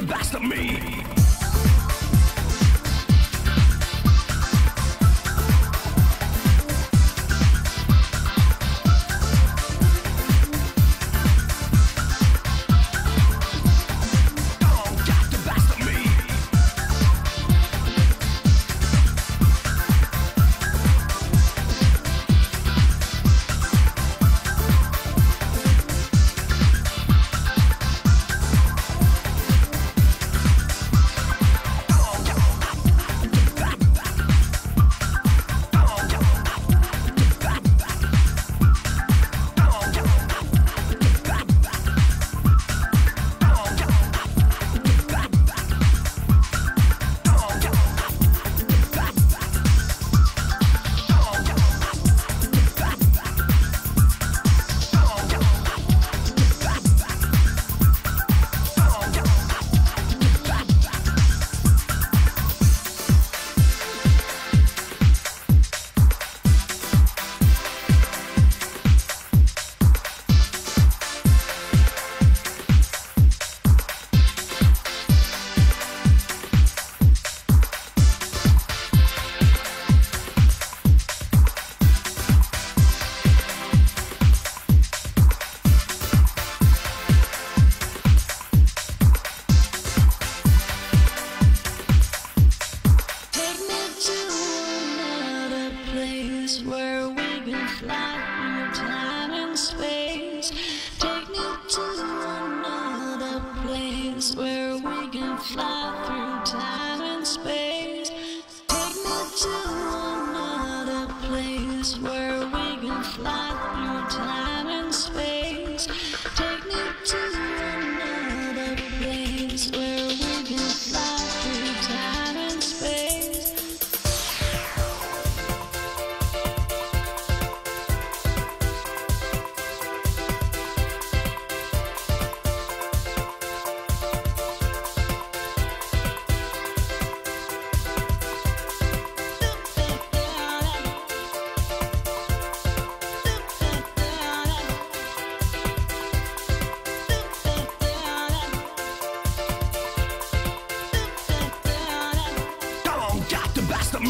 the best of me.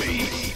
Me.